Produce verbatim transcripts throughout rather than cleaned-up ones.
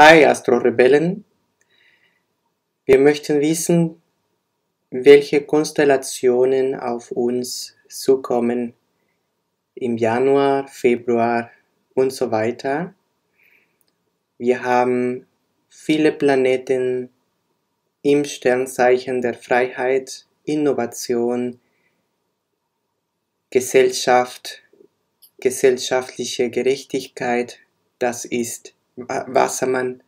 Hi Astro-Rebellen! Wir möchten wissen, welche Konstellationen auf uns zukommen im Januar, Februar und so weiter. Wir haben viele Planeten im Sternzeichen der Freiheit, Innovation, Gesellschaft, gesellschaftliche Gerechtigkeit, das ist Wassermann,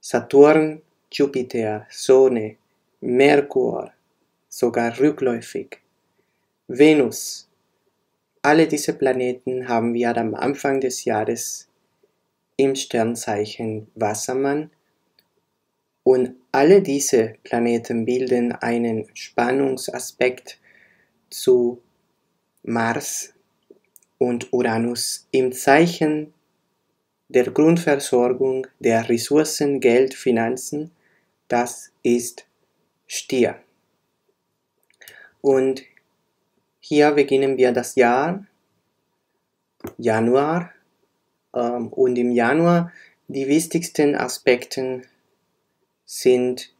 Saturn, Jupiter, Sonne, Merkur, sogar rückläufig, Venus. Alle diese Planeten haben wir am Anfang des Jahres im Sternzeichen Wassermann und alle diese Planeten bilden einen Spannungsaspekt zu Mars und Uranus im Zeichen der Grundversorgung der Ressourcen, Geld, Finanzen, das ist Stier. Und hier beginnen wir das Jahr, Januar, ähm, und im Januar die wichtigsten Aspekte sind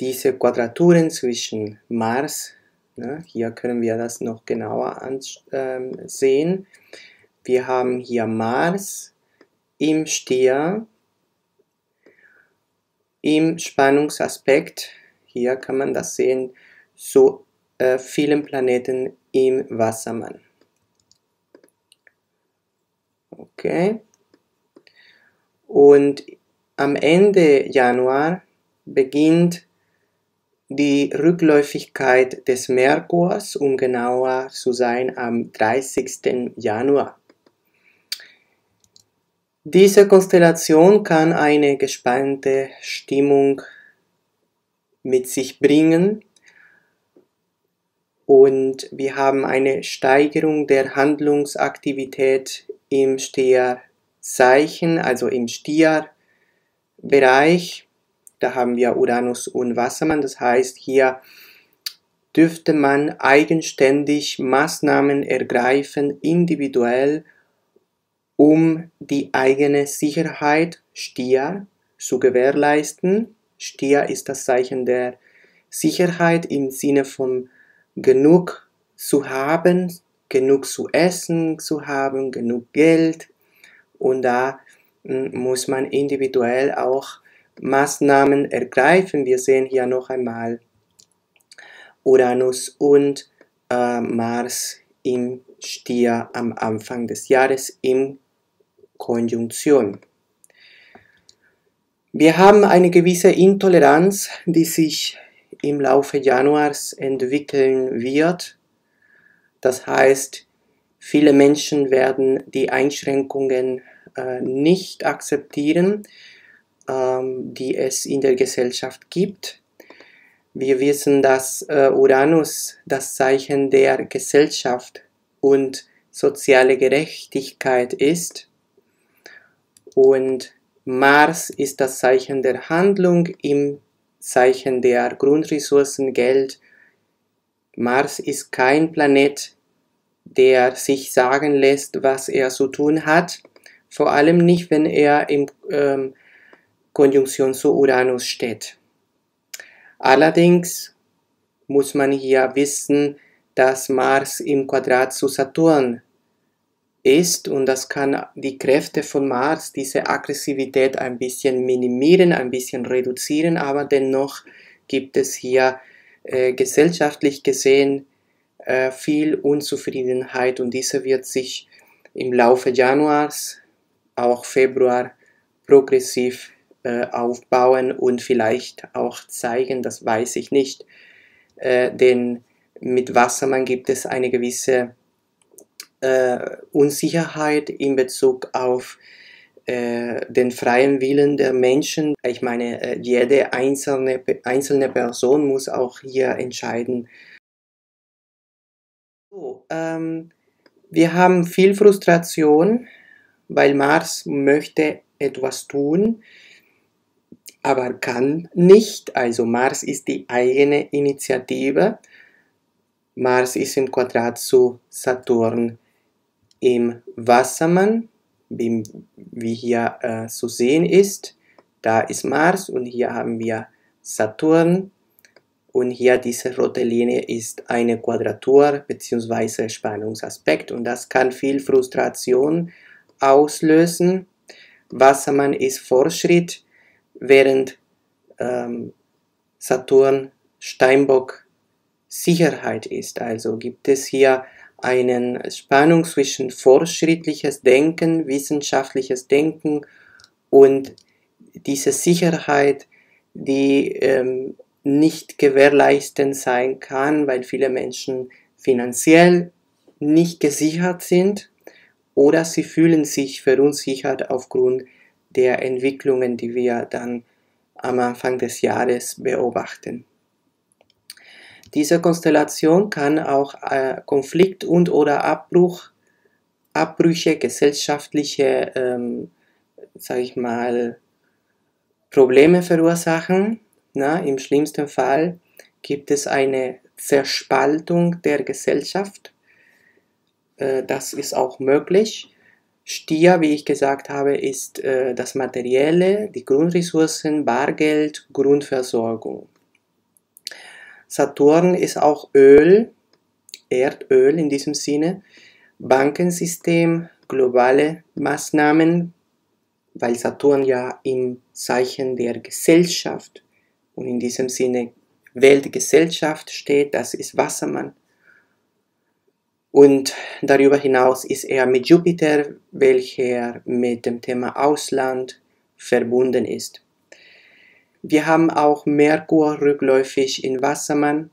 diese Quadraturen zwischen Mars, ne, hier können wir das noch genauer ähm, sehen, wir haben hier Mars, im Stier, im Spannungsaspekt, hier kann man das sehen, zu äh, vielen Planeten im Wassermann. Okay. Und am Ende Januar beginnt die Rückläufigkeit des Merkurs, um genauer zu sein, am dreißigsten Januar. Diese Konstellation kann eine gespannte Stimmung mit sich bringen und wir haben eine Steigerung der Handlungsaktivität im Stierzeichen, also im Stierbereich. Da haben wir Uranus und Wassermann, das heißt, hier dürfte man eigenständig Maßnahmen ergreifen, individuell, um die eigene Sicherheit, Stier, zu gewährleisten. Stier ist das Zeichen der Sicherheit im Sinne von genug zu haben, genug zu essen zu haben, genug Geld. Und da muss man individuell auch Maßnahmen ergreifen. Wir sehen hier noch einmal Uranus und äh, Mars im Stier am Anfang des Jahres im Konjunktion. Wir haben eine gewisse Intoleranz, die sich im Laufe Januars entwickeln wird. Das heißt, viele Menschen werden die Einschränkungen äh, nicht akzeptieren, ähm, die es in der Gesellschaft gibt. Wir wissen, dass äh, Uranus das Zeichen der Gesellschaft und soziale Gerechtigkeit ist. Und Mars ist das Zeichen der Handlung im Zeichen der Grundressourcen Geld. Mars ist kein Planet, der sich sagen lässt, was er zu tun hat. Vor allem nicht, wenn er in ähm, Konjunktion zu Uranus steht. Allerdings muss man hier wissen, dass Mars im Quadrat zu Saturn ist und das kann die Kräfte von Mars, diese Aggressivität ein bisschen minimieren, ein bisschen reduzieren, aber dennoch gibt es hier äh, gesellschaftlich gesehen äh, viel Unzufriedenheit und diese wird sich im Laufe Januars, auch Februar, progressiv äh, aufbauen und vielleicht auch zeigen, das weiß ich nicht, äh, denn mit Wassermann gibt es eine gewisse äh, Unsicherheit in Bezug auf äh, den freien Willen der Menschen. Ich meine, jede einzelne, einzelne Person muss auch hier entscheiden. So, ähm, wir haben viel Frustration, weil Mars möchte etwas tun, aber kann nicht. Also Mars ist die eigene Initiative. Mars ist im Quadrat zu Saturn im Wassermann. wie, wie hier äh, zu sehen ist. Da ist Mars und hier haben wir Saturn. Und hier diese rote Linie ist eine Quadratur bzw. Spannungsaspekt. Und das kann viel Frustration auslösen. Wassermann ist Fortschritt, während ähm, Saturn Steinbock Sicherheit ist. Also gibt es hier eine Spannung zwischen fortschrittliches Denken, wissenschaftliches Denken und diese Sicherheit, die ähm, nicht gewährleistend sein kann, weil viele Menschen finanziell nicht gesichert sind oder sie fühlen sich verunsichert aufgrund der Entwicklungen, die wir dann am Anfang des Jahres beobachten. Diese Konstellation kann auch äh, Konflikt und oder Abbruch, Abbrüche, gesellschaftliche, ähm, sag ich mal, Probleme verursachen. Na, im schlimmsten Fall gibt es eine Zerspaltung der Gesellschaft. Äh, das ist auch möglich. Stier, wie ich gesagt habe, ist äh, das Materielle, die Grundressourcen, Bargeld, Grundversorgung. Saturn ist auch Öl, Erdöl in diesem Sinne, Bankensystem, globale Maßnahmen, weil Saturn ja im Zeichen der Gesellschaft und in diesem Sinne Weltgesellschaft steht, das ist Wassermann. Und darüber hinaus ist er mit Jupiter, welcher mit dem Thema Ausland verbunden ist. Wir haben auch Merkur rückläufig in Wassermann.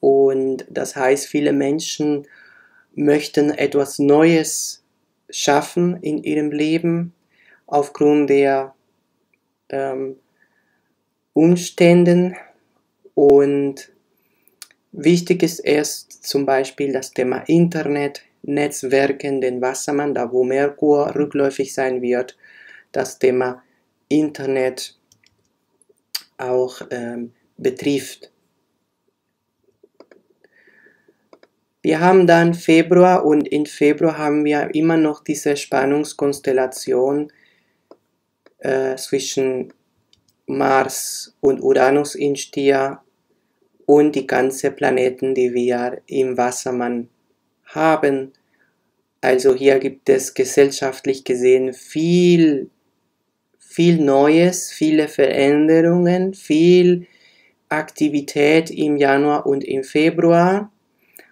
Und das heißt, viele Menschen möchten etwas Neues schaffen in ihrem Leben aufgrund der ähm, Umständen, und wichtig ist erst zum Beispiel das Thema Internet, Netzwerken, den Wassermann, da wo Merkur rückläufig sein wird, das Thema Internet auch ähm, betrifft. Wir haben dann Februar, und in Februar haben wir immer noch diese Spannungskonstellation äh, zwischen Mars und Uranus in Stier und die ganzen Planeten, die wir im Wassermann haben. Also hier gibt es gesellschaftlich gesehen viel, viel Neues, viele Veränderungen, viel Aktivität im Januar und im Februar.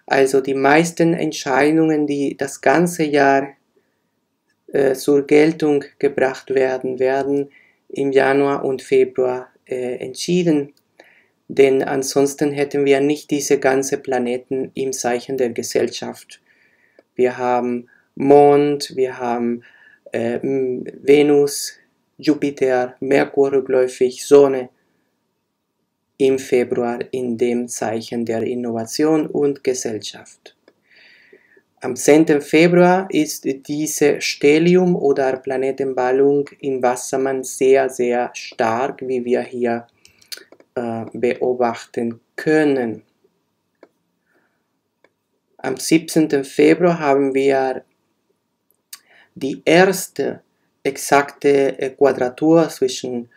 Also die meisten Entscheidungen, die das ganze Jahr äh, zur Geltung gebracht werden, werden im Januar und Februar äh, entschieden, denn ansonsten hätten wir nicht diese ganzen Planeten im Zeichen der Gesellschaft. Wir haben Mond, wir haben äh, Venus, Jupiter, Merkur rückläufig, Sonne im Februar in dem Zeichen der Innovation und Gesellschaft. Am zehnten Februar ist diese Stellium oder Planetenballung im Wassermann sehr, sehr stark, wie wir hier äh, beobachten können. Am siebzehnten Februar haben wir die erste exakte äh, Quadratur zwischen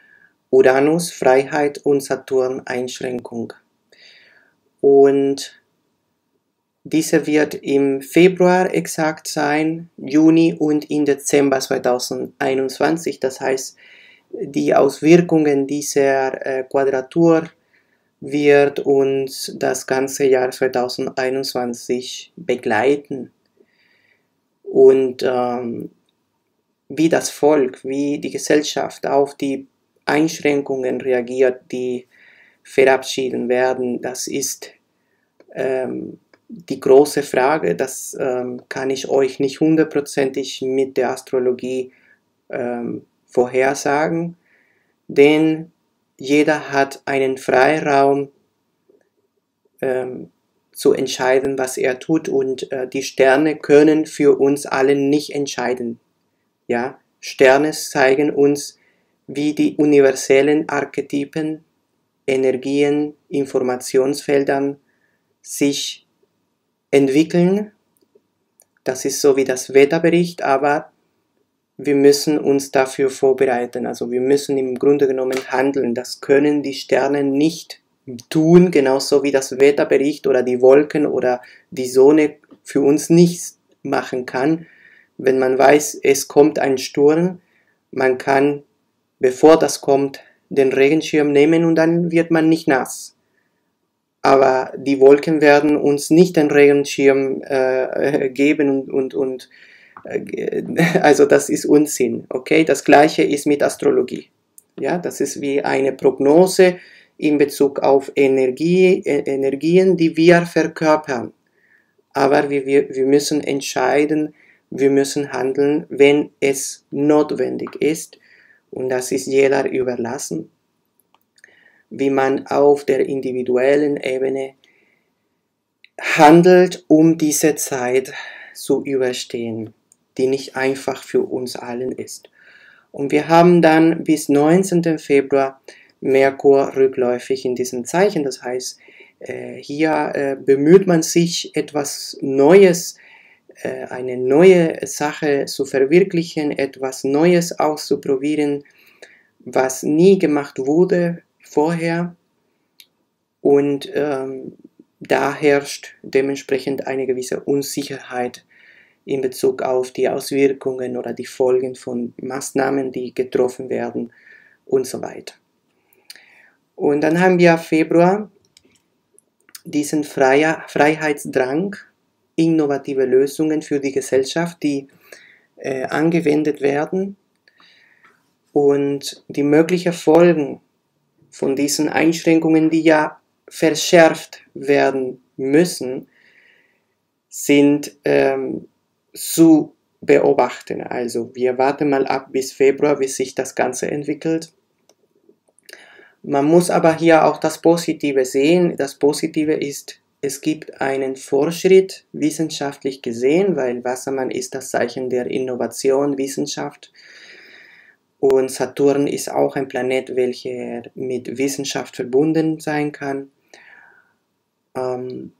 Uranus, Freiheit und Saturn, Einschränkung. Und diese wird im Februar exakt sein, Juni und im Dezember zweitausendeinundzwanzig. Das heißt, die Auswirkungen dieser äh, Quadratur wird uns das ganze Jahr zweitausendeinundzwanzig begleiten. Und ähm, wie das Volk, wie die Gesellschaft auf die Einschränkungen reagiert, die verabschieden werden, das ist ähm, die große Frage, das ähm, kann ich euch nicht hundertprozentig mit der Astrologie ähm, vorhersagen, denn jeder hat einen Freiraum ähm, zu entscheiden, was er tut, und äh, die Sterne können für uns alle nicht entscheiden. Ja? Sterne zeigen uns, wie die universellen Archetypen, Energien, Informationsfeldern sich entwickeln, Das ist so wie das Wetterbericht, aber wir müssen uns dafür vorbereiten. Also wir müssen im Grunde genommen handeln. Das können die Sterne nicht tun, genauso wie das Wetterbericht oder die Wolken oder die Sonne für uns nichts machen kann. Wenn man weiß, es kommt ein Sturm, man kann, bevor das kommt, den Regenschirm nehmen und dann wird man nicht nass. Aber die Wolken werden uns nicht den Regenschirm äh, geben und, und, und äh, also das ist Unsinn, okay? Das Gleiche ist mit Astrologie. Ja, das ist wie eine Prognose in Bezug auf Energie, äh, Energien, die wir verkörpern. Aber wir, wir, wir müssen entscheiden, wir müssen handeln, wenn es notwendig ist. Und das ist jeder überlassen, wie man auf der individuellen Ebene handelt, um diese Zeit zu überstehen, die nicht einfach für uns allen ist. Und wir haben dann bis neunzehnten Februar Merkur rückläufig in diesem Zeichen. Das heißt, hier bemüht man sich, etwas Neues, eine neue Sache zu verwirklichen, etwas Neues auszuprobieren, was nie gemacht wurde vorher, und ähm, da herrscht dementsprechend eine gewisse Unsicherheit in Bezug auf die Auswirkungen oder die Folgen von Maßnahmen, die getroffen werden und so weiter. Und dann haben wir Februar diesen Freier, Freiheitsdrang, innovative Lösungen für die Gesellschaft, die äh, angewendet werden, und die möglichen Folgen von diesen Einschränkungen, die ja verschärft werden müssen, sind ähm, zu beobachten. Also wir warten mal ab bis Februar, wie sich das Ganze entwickelt. Man muss aber hier auch das Positive sehen. Das Positive ist, es gibt einen Fortschritt wissenschaftlich gesehen, weil Wassermann ist das Zeichen der Innovation, Wissenschaft. Und Saturn ist auch ein Planet, welcher mit Wissenschaft verbunden sein kann. Ähm,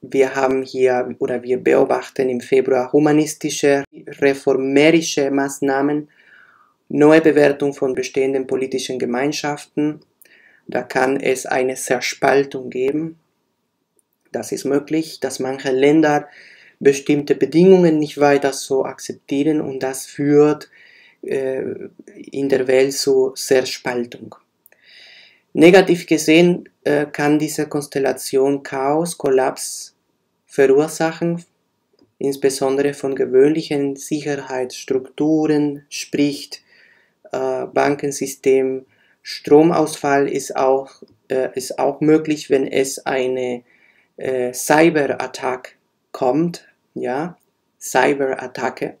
wir haben hier, oder wir beobachten im Februar humanistische, reformerische Maßnahmen, neue Bewertung von bestehenden politischen Gemeinschaften. Da kann es eine Zerspaltung geben. Das ist möglich, dass manche Länder bestimmte Bedingungen nicht weiter so akzeptieren, und das führt in der Welt zu Zerspaltung. Negativ gesehen äh, kann diese Konstellation Chaos, Kollaps verursachen, insbesondere von gewöhnlichen Sicherheitsstrukturen, sprich äh, Bankensystem. Stromausfall ist auch, äh, ist auch möglich, wenn es eine äh, Cyberattack kommt, ja, Cyberattacke.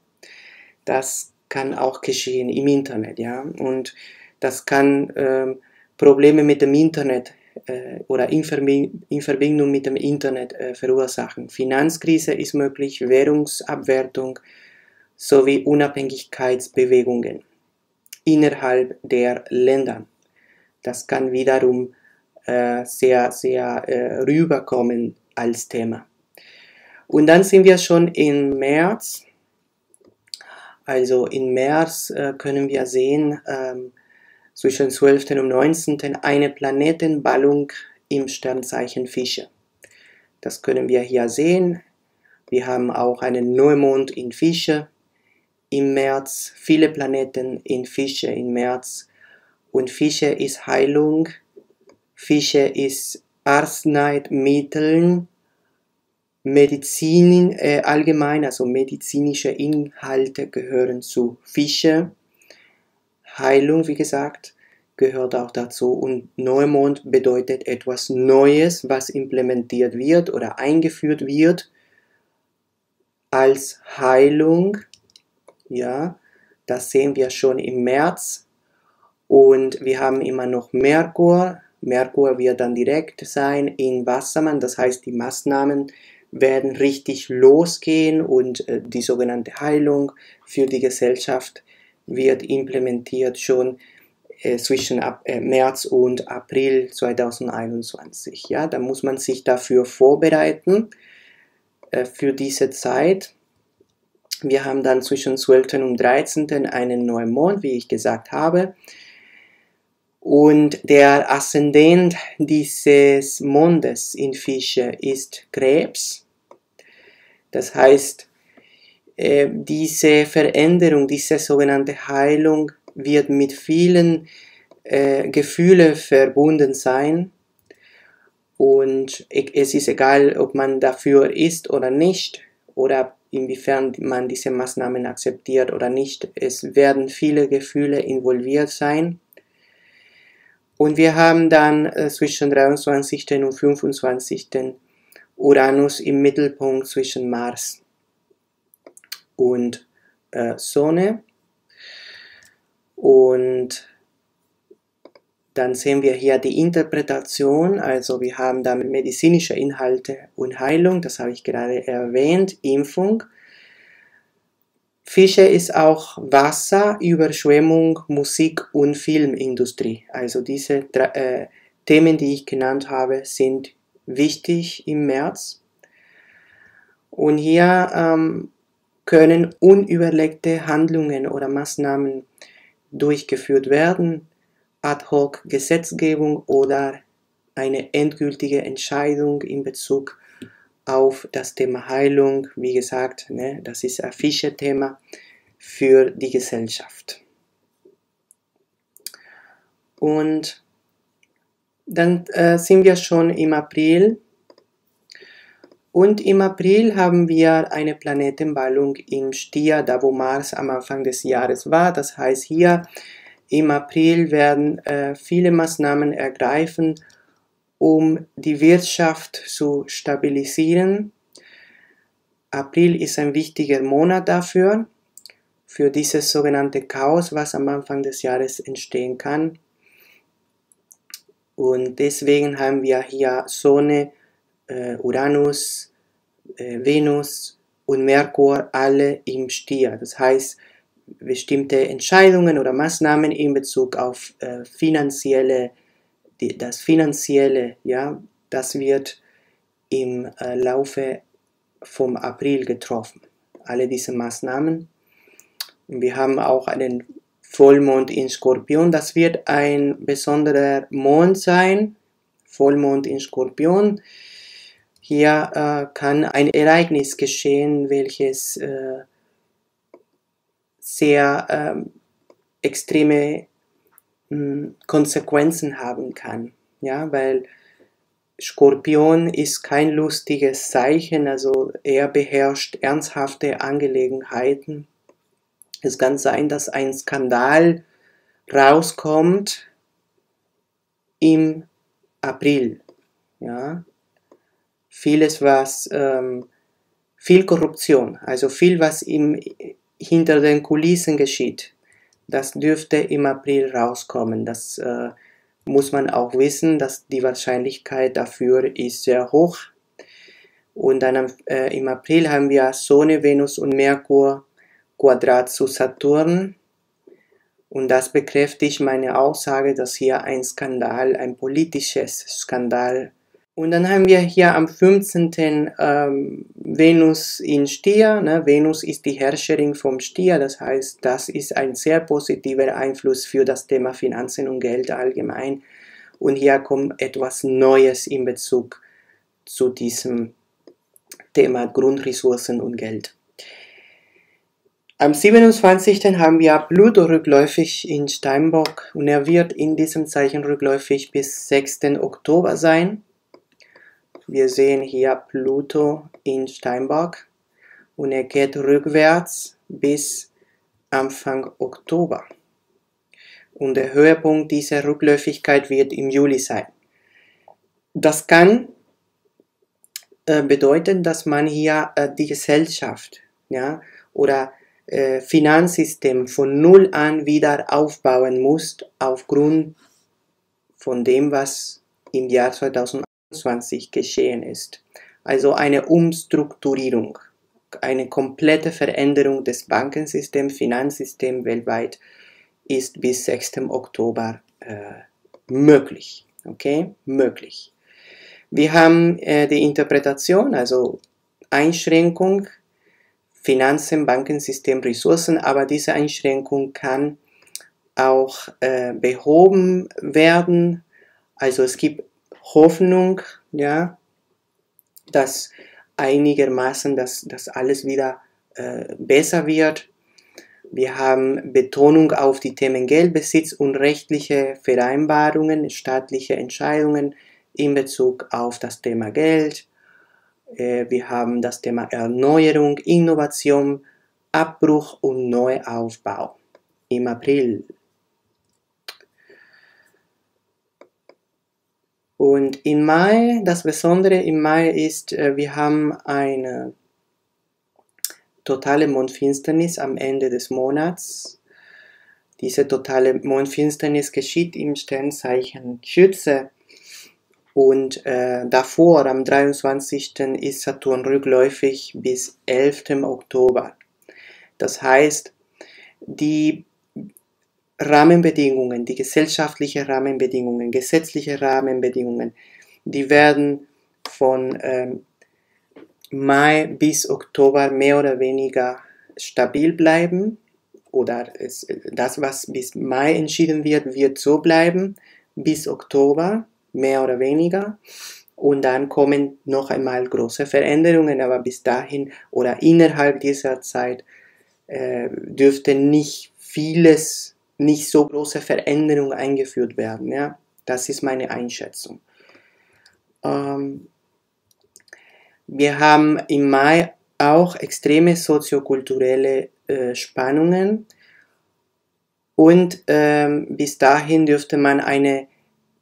Das kann auch geschehen im Internet, ja, und das kann ähm, Probleme mit dem Internet äh, oder in, Verbi- in Verbindung mit dem Internet äh, verursachen. Finanzkrise ist möglich, Währungsabwertung sowie Unabhängigkeitsbewegungen innerhalb der Länder. Das kann wiederum äh, sehr, sehr äh, rüberkommen als Thema. Und dann sind wir schon im März. Also im März äh, können wir sehen, ähm, zwischen zwölften und neunzehnten eine Planetenballung im Sternzeichen Fische. Das können wir hier sehen. Wir haben auch einen Neumond in Fische im März, viele Planeten in Fische im März. Und Fische ist Heilung, Fische ist Arzneimitteln, Medizin äh, allgemein, also medizinische Inhalte gehören zu Fische. Heilung, wie gesagt, gehört auch dazu. Und Neumond bedeutet etwas Neues, was implementiert wird oder eingeführt wird als Heilung. Ja, das sehen wir schon im März. Und wir haben immer noch Merkur. Merkur wird dann direkt sein in Wassermann, das heißt, die Maßnahmen werden richtig losgehen, und äh, die sogenannte Heilung für die Gesellschaft wird implementiert schon äh, zwischen ab, äh, März und April zweitausendeinundzwanzig. Ja, da muss man sich dafür vorbereiten äh, für diese Zeit. Wir haben dann zwischen zwölften und dreizehnten einen Neumond, wie ich gesagt habe. Und der Aszendent dieses Mondes in Fische ist Krebs. Das heißt, diese Veränderung, diese sogenannte Heilung wird mit vielen äh, Gefühlen verbunden sein. Und es ist egal, ob man dafür ist oder nicht, oder inwiefern man diese Maßnahmen akzeptiert oder nicht. Es werden viele Gefühle involviert sein. Und wir haben dann äh, zwischen dreiundzwanzigsten und fünfundzwanzigsten Uranus im Mittelpunkt zwischen Mars und äh, Sonne. Und dann sehen wir hier die Interpretation, also wir haben da medizinische Inhalte und Heilung, das habe ich gerade erwähnt, Impfung. Fische ist auch Wasser, Überschwemmung, Musik und Filmindustrie. Also diese drei, äh, Themen, die ich genannt habe, sind wichtig im März. Und hier ähm, können unüberlegte Handlungen oder Maßnahmen durchgeführt werden, Ad-hoc-Gesetzgebung oder eine endgültige Entscheidung in Bezug auf das Thema Heilung. Wie gesagt, ne, das ist ein Fische-Thema für die Gesellschaft. Und dann äh, sind wir schon im April. Und im April haben wir eine Planetenballung im Stier, da wo Mars am Anfang des Jahres war. Das heißt, hier im April werden äh, viele Maßnahmen ergreifen, um die Wirtschaft zu stabilisieren. April ist ein wichtiger Monat dafür, für dieses sogenannte Chaos, was am Anfang des Jahres entstehen kann. Und deswegen haben wir hier Sonne, Uranus, Venus und Merkur alle im Stier. Das heißt, bestimmte Entscheidungen oder Maßnahmen in Bezug auf äh, finanzielle, die, das Finanzielle, ja, das wird im äh, Laufe vom April getroffen. Alle diese Maßnahmen. Und wir haben auch einen Vollmond in Skorpion. Das wird ein besonderer Mond sein. Vollmond in Skorpion. Hier äh, kann ein Ereignis geschehen, welches äh, sehr ähm, extreme mh, Konsequenzen haben kann. Ja, weil Skorpion ist kein lustiges Zeichen, also er beherrscht ernsthafte Angelegenheiten. Es kann sein, dass ein Skandal rauskommt im April. Ja. Vieles, was, ähm, viel Korruption, also viel, was im, hinter den Kulissen geschieht, das dürfte im April rauskommen. Das äh, muss man auch wissen, dass die Wahrscheinlichkeit dafür ist sehr hoch. Und dann äh, im April haben wir Sonne, Venus und Merkur Quadrat zu Saturn. Und das bekräftigt meine Aussage, dass hier ein Skandal, ein politisches Skandal. Und dann haben wir hier am fünfzehnten Ähm, Venus in Stier. Ne? Venus ist die Herrscherin vom Stier, das heißt, das ist ein sehr positiver Einfluss für das Thema Finanzen und Geld allgemein. Und hier kommt etwas Neues in Bezug zu diesem Thema Grundressourcen und Geld. Am siebenundzwanzigsten haben wir Pluto rückläufig in Steinbock und er wird in diesem Zeichen rückläufig bis sechsten Oktober sein. Wir sehen hier Pluto in Steinbock und er geht rückwärts bis Anfang Oktober. Und der Höhepunkt dieser Rückläufigkeit wird im Juli sein. Das kann äh, bedeuten, dass man hier äh, die Gesellschaft, ja, oder äh, Finanzsystem von Null an wieder aufbauen muss, aufgrund von dem, was im Jahr zweitausendeinundzwanzig geschehen ist. Also eine Umstrukturierung, eine komplette Veränderung des Bankensystems, Finanzsystems weltweit ist bis sechsten Oktober äh, möglich. Okay, möglich. Wir haben äh, die Interpretation, also Einschränkung Finanzen, Bankensystem, Ressourcen, aber diese Einschränkung kann auch äh, behoben werden. Also es gibt Hoffnung, ja, dass einigermaßen das, das alles wieder äh, besser wird. Wir haben Betonung auf die Themen Geldbesitz und rechtliche Vereinbarungen, staatliche Entscheidungen in Bezug auf das Thema Geld. Äh, wir haben das Thema Erneuerung, Innovation, Abbruch und Neuaufbau im April. Und im Mai, das Besondere im Mai ist, wir haben eine totale Mondfinsternis am Ende des Monats. Diese totale Mondfinsternis geschieht im Sternzeichen Schütze. Und äh, davor, am dreiundzwanzigsten ist Saturn rückläufig bis elften Oktober. Das heißt, die Rahmenbedingungen, die gesellschaftlichen Rahmenbedingungen, gesetzliche Rahmenbedingungen, die werden von ähm, Mai bis Oktober mehr oder weniger stabil bleiben, oder es, das, was bis Mai entschieden wird, wird so bleiben bis Oktober, mehr oder weniger, und dann kommen noch einmal große Veränderungen, aber bis dahin oder innerhalb dieser Zeit äh, dürfte nicht vieles nicht so große Veränderungen eingeführt werden. Ja? Das ist meine Einschätzung. Ähm, wir haben im Mai auch extreme soziokulturelle äh, Spannungen, und ähm, bis dahin dürfte man eine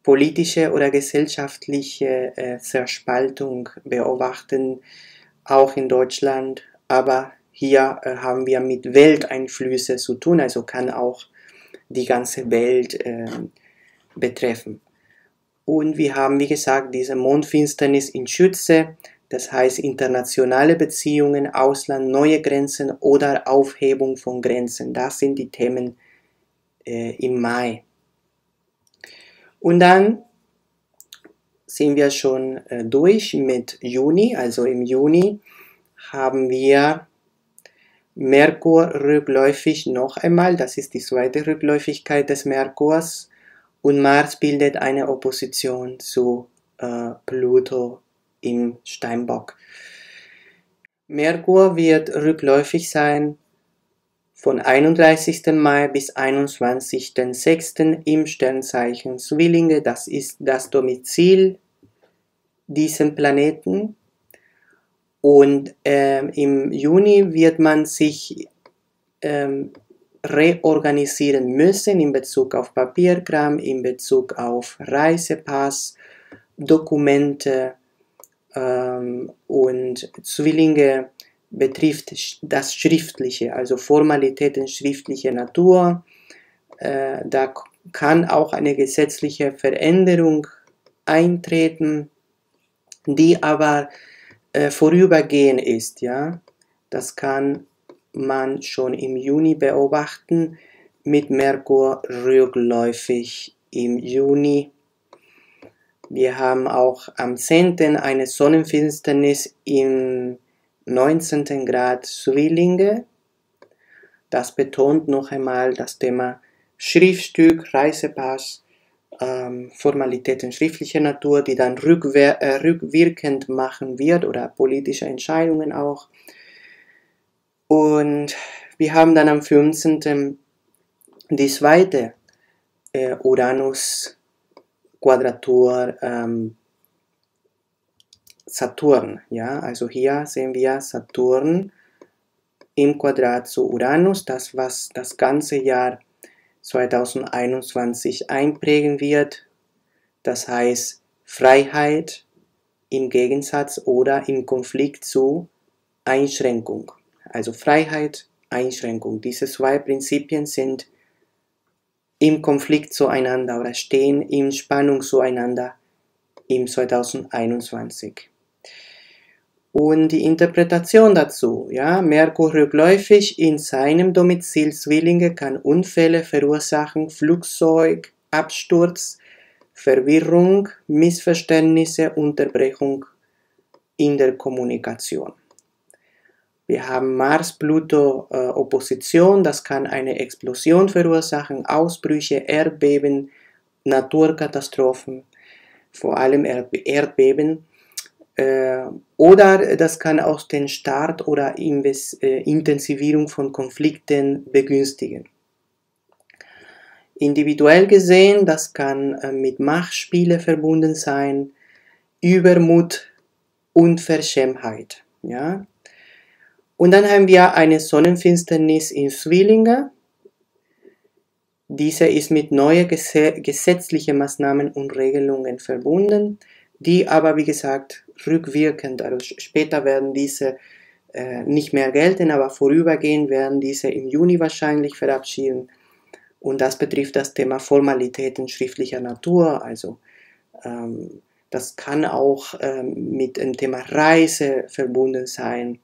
politische oder gesellschaftliche äh, Zerspaltung beobachten, auch in Deutschland. Aber hier äh, haben wir mit Welteinflüssen zu tun, also kann auch die ganze Welt äh, betreffen. Und wir haben, wie gesagt, diese Mondfinsternis in Schütze, das heißt internationale Beziehungen, Ausland, neue Grenzen oder Aufhebung von Grenzen. Das sind die Themen äh, im Mai. Und dann sind wir schon äh, durch mit Juni. Also im Juni haben wir Merkur rückläufig noch einmal, das ist die zweite Rückläufigkeit des Merkurs, und Mars bildet eine Opposition zu äh, Pluto im Steinbock. Merkur wird rückläufig sein von einunddreißigsten Mai bis einundzwanzigsten sechsten im Sternzeichen Zwillinge, das ist das Domizil diesen Planeten. Und äh, im Juni wird man sich ähm, reorganisieren müssen in Bezug auf Papierkram, in Bezug auf Reisepass, Dokumente, ähm, und Zwillinge betrifft das Schriftliche, also Formalitäten schriftlicher Natur. Äh, da kann auch eine gesetzliche Veränderung eintreten, die aber vorübergehen ist, ja. Das kann man schon im Juni beobachten, mit Merkur rückläufig im Juni. Wir haben auch am zehnten eine Sonnenfinsternis im neunzehnten Grad Zwillinge. Das betont noch einmal das Thema Schriftstück, Reisepass, Formalitäten schriftlicher Natur, die dann äh, rückwirkend machen wird, oder politische Entscheidungen auch. Und wir haben dann am fünfzehnten die zweite äh, Uranus-Quadratur ähm, Saturn. Ja? Also hier sehen wir Saturn im Quadrat zu Uranus, das, was das ganze Jahr zweitausendeinundzwanzig einprägen wird, das heißt Freiheit im Gegensatz oder im Konflikt zu Einschränkung. Also Freiheit, Einschränkung. Diese zwei Prinzipien sind im Konflikt zueinander oder stehen in Spannung zueinander im zweitausendeinundzwanzig. Und die Interpretation dazu, ja, Merkur rückläufig in seinem Domizil Zwillinge kann Unfälle verursachen, Flugzeugabsturz, Verwirrung, Missverständnisse, Unterbrechung in der Kommunikation. Wir haben Mars-Pluto-Opposition, das kann eine Explosion verursachen, Ausbrüche, Erdbeben, Naturkatastrophen, vor allem Erdbeben. Oder das kann auch den Start oder Intensivierung von Konflikten begünstigen. Individuell gesehen, das kann mit Machtspiele verbunden sein, Übermut, Unverschämtheit. Ja? Und dann haben wir eine Sonnenfinsternis in Zwillinge. Diese ist mit neuen gesetzlichen Maßnahmen und Regelungen verbunden, die aber, wie gesagt, rückwirkend, also später werden diese äh, nicht mehr gelten, aber vorübergehend werden diese im Juni wahrscheinlich verabschieden. Und das betrifft das Thema Formalitäten schriftlicher Natur, also ähm, das kann auch ähm, mit dem Thema Reise verbunden sein.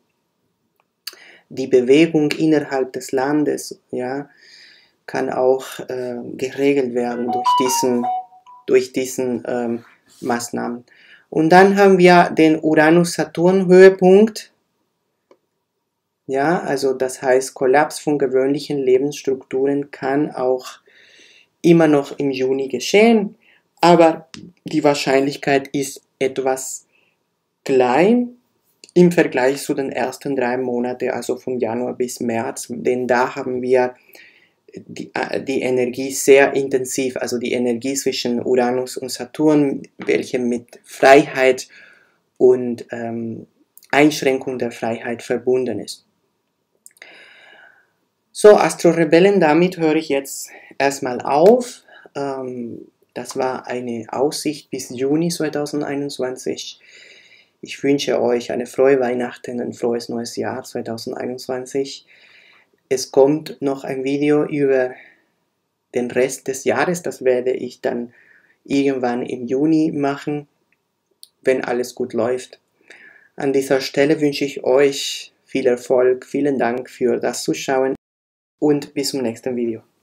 Die Bewegung innerhalb des Landes, ja, kann auch äh, geregelt werden durch diesen, durch diesen ähm, Maßnahmen. Und dann haben wir den Uranus-Saturn-Höhepunkt, ja, also das heißt, Kollaps von gewöhnlichen Lebensstrukturen kann auch immer noch im Juni geschehen, aber die Wahrscheinlichkeit ist etwas klein im Vergleich zu den ersten drei Monaten, also von Januar bis März, denn da haben wir die, die Energie sehr intensiv, also die Energie zwischen Uranus und Saturn, welche mit Freiheit und ähm, Einschränkung der Freiheit verbunden ist. So, Astro-Rebellen, damit höre ich jetzt erstmal auf. Ähm, das war eine Aussicht bis Juni zweitausendeinundzwanzig. Ich wünsche euch eine frohe Weihnachten, ein frohes neues Jahr zweitausendeinundzwanzig. Es kommt noch ein Video über den Rest des Jahres, das werde ich dann irgendwann im Juni machen, wenn alles gut läuft. An dieser Stelle wünsche ich euch viel Erfolg, vielen Dank für das Zuschauen und bis zum nächsten Video.